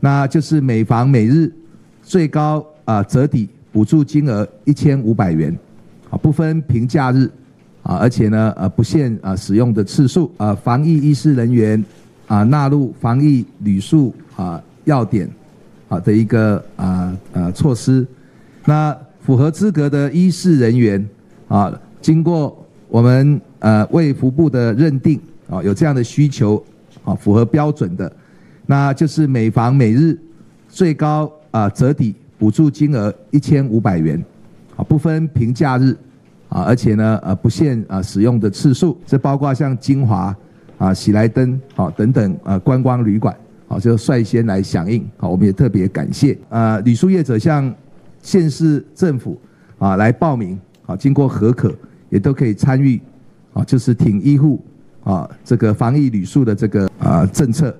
那就是每房每日最高折抵补助金额1500元，啊，不分平假日，啊，而且呢不限使用的次数，防疫医师人员纳入防疫旅宿要点的一个措施。那符合资格的医师人员经过我们卫福部的认定，有这样的需求，符合标准的，那就是每房每日最高折抵补助金额1500元，不分平假日，而且呢不限使用的次数。这包括像金华喜来登等等观光旅馆就率先来响应，我们也特别感谢旅宿业者向县市政府来报名，经过核可也都可以参与，就是挺医护这个防疫旅宿的这个政策。